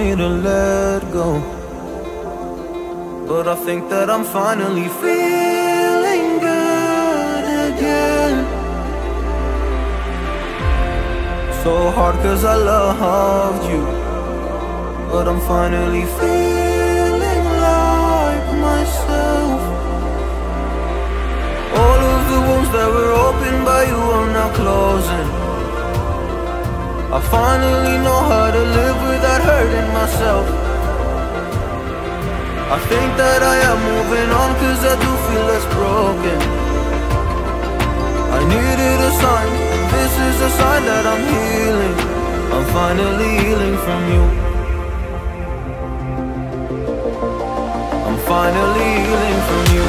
me to let go. But I think that I'm finally feeling good again. So hard 'cause I loved you, but I'm finally feeling like myself. All of the wounds that were opened by you are now closing. I finally know how to live without hurting myself. I think that I am moving on 'cause I do feel less broken. I needed a sign, and this is a sign that I'm healing. I'm finally healing from you. I'm finally healing from you.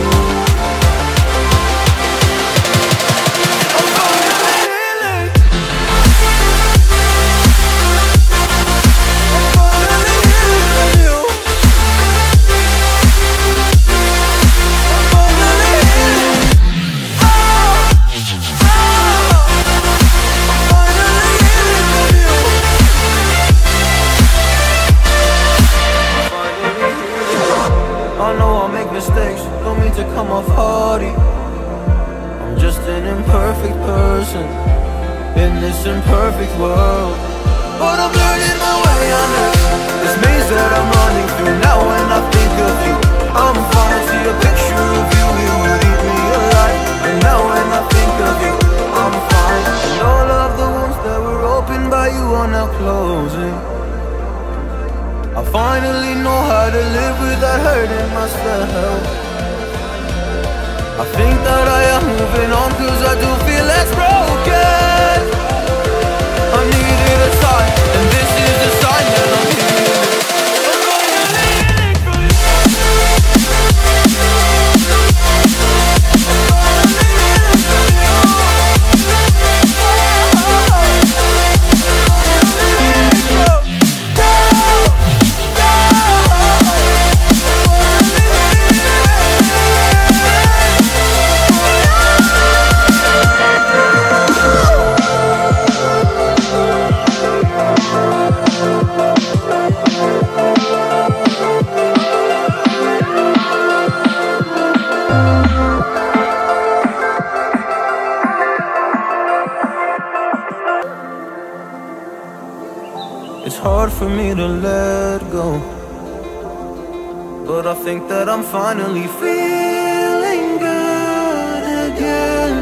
Finally feeling good again.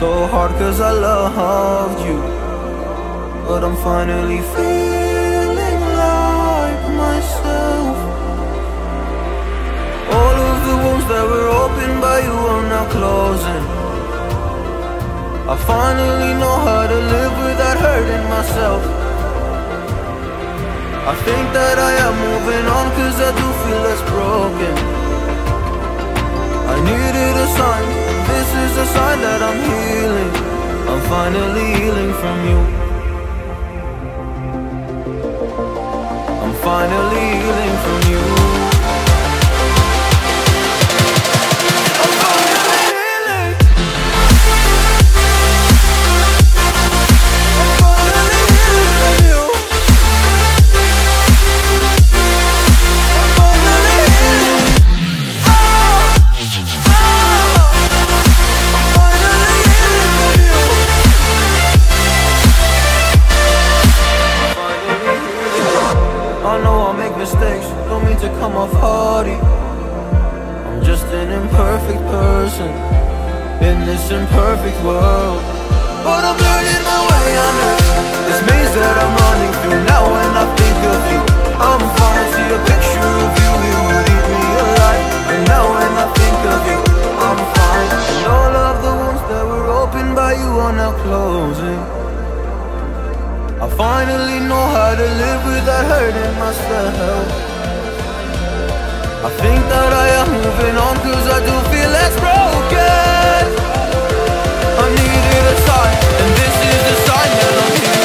So hard 'cause I loved you, but I'm finally feeling like myself. All of the wounds that were opened by you are now closing. I finally know how to live without hurting myself. I think that I am moving on 'cause I do feel less broken. I needed a sign, and this is a sign that I'm healing. I'm finally healing from you. I'm finally healing from you. Imperfect world, but I'm learning my way. I know this maze that I'm running through now. When I think of you, I'm fine. See a picture of you, it will leave me alive. And now when I think of you, I'm fine. And all of the wounds that were opened by you are now closing. I finally know how to live without hurting myself. I think that I am moving on 'cause I do feel less broken. I needed a sign, and this is the sign that I'm here.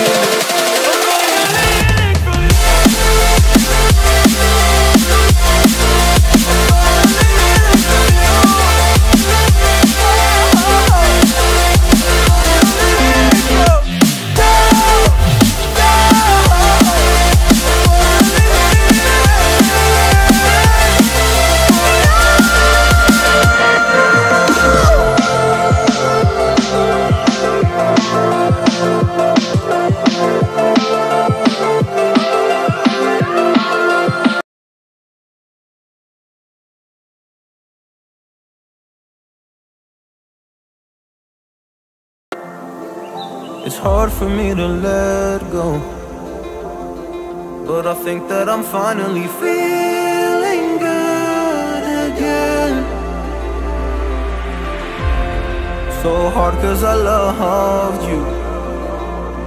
It's hard for me to let go, but I think that I'm finally feeling good again. So hard 'cause I loved you,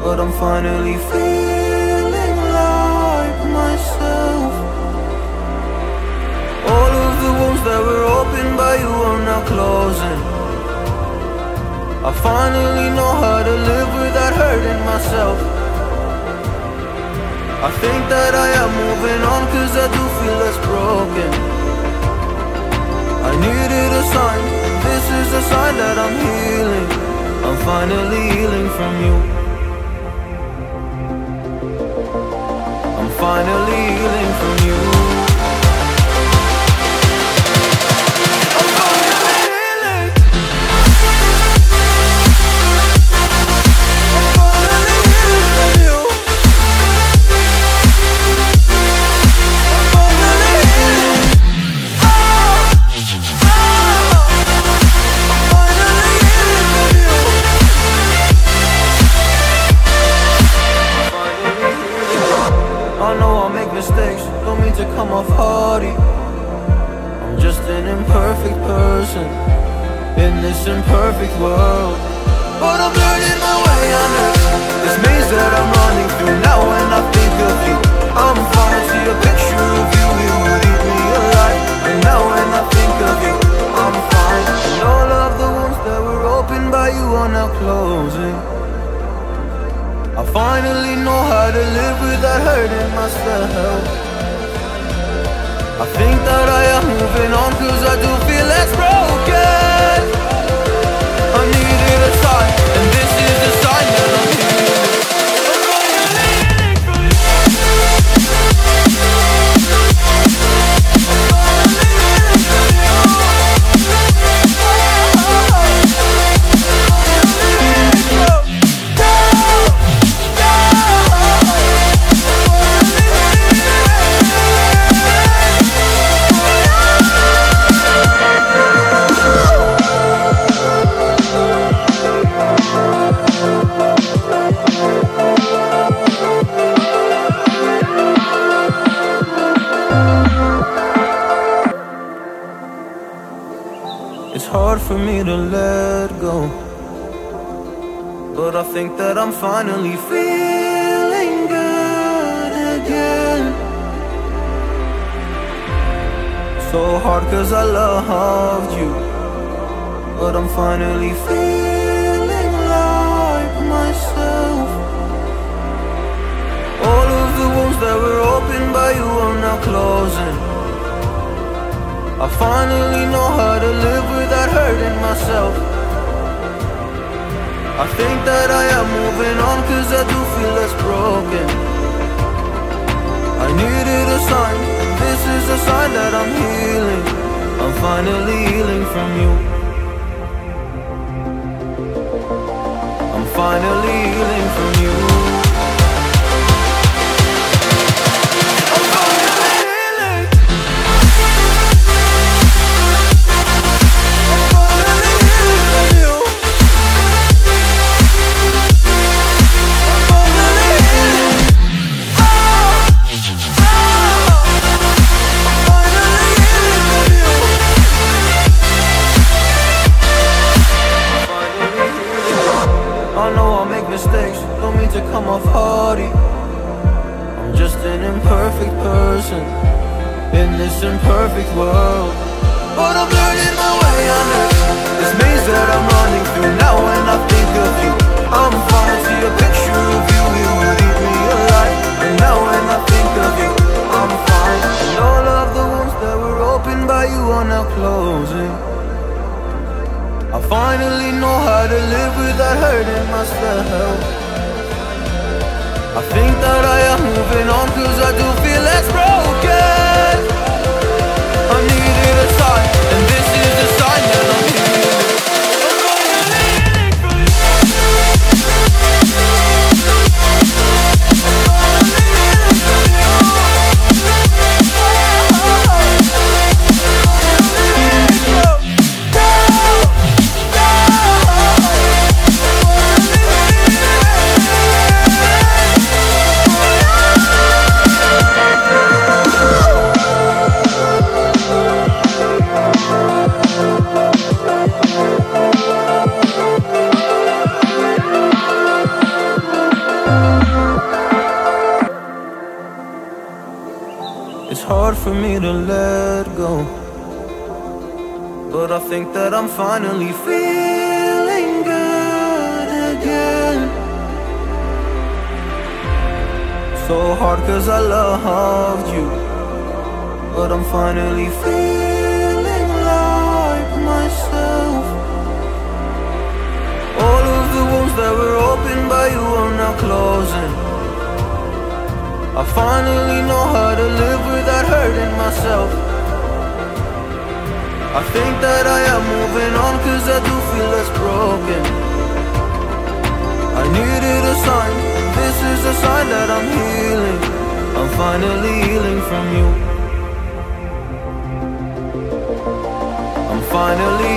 but I'm finally feeling like myself. All of the wounds that were opened by you are now closing. I finally know how to live without hurting myself. I think that I am moving on 'cause I do feel less broken. I needed a sign, and this is a sign that I'm healing. I'm finally healing from you. I'm finally healing from you. Mistakes, don't mean to come off haughty. I'm just an imperfect person in this imperfect world, but I'm learning my way under this maze that I'm running through. Now when I think of you, I'm fine. See a picture of you, it would eat me alive. And now when I think of you, I'm fine. And all of the wounds that were opened by you are now closing. I finally know how to live without hurting myself. I think that I am moving on 'cause I do feel less broken. I needed a sign, and this is the sign that I'm here. For me to let go, but I think that I'm finally feeling good again. So hard 'cause I loved you, but I'm finally feeling like myself. All of the wounds that were opened by you are now closing. I finally know how to live without hurting myself. I think that I am moving on 'cause I do feel less broken. I needed a sign, and this is a sign that I'm healing. I'm finally healing from you. I'm finally healing from you. Don't mean to come off haughty. I'm just an imperfect person in this imperfect world, but I'm learning my way under this maze that I'm running through. Now when I think of you, I'm fine. See a picture of you, it would eat me alive. And now when I think of you, I'm fine. And all of the wounds that were opened by you are now closing. I finally know how to live without hurting myself. I think that I am moving on 'cause I do feel less broken. I needed a sign, and this is the sign that I'm here. hard for me to let go, but I think that I'm finally feeling good again. So hard 'cause I loved you, but I'm finally feeling like myself. All of the wounds that were opened by you are now closing. I finally know how to live without hurting myself. I think that I am moving on 'cause I do feel less broken. I needed a sign, this is a sign that I'm healing. I'm finally healing from you. I'm finally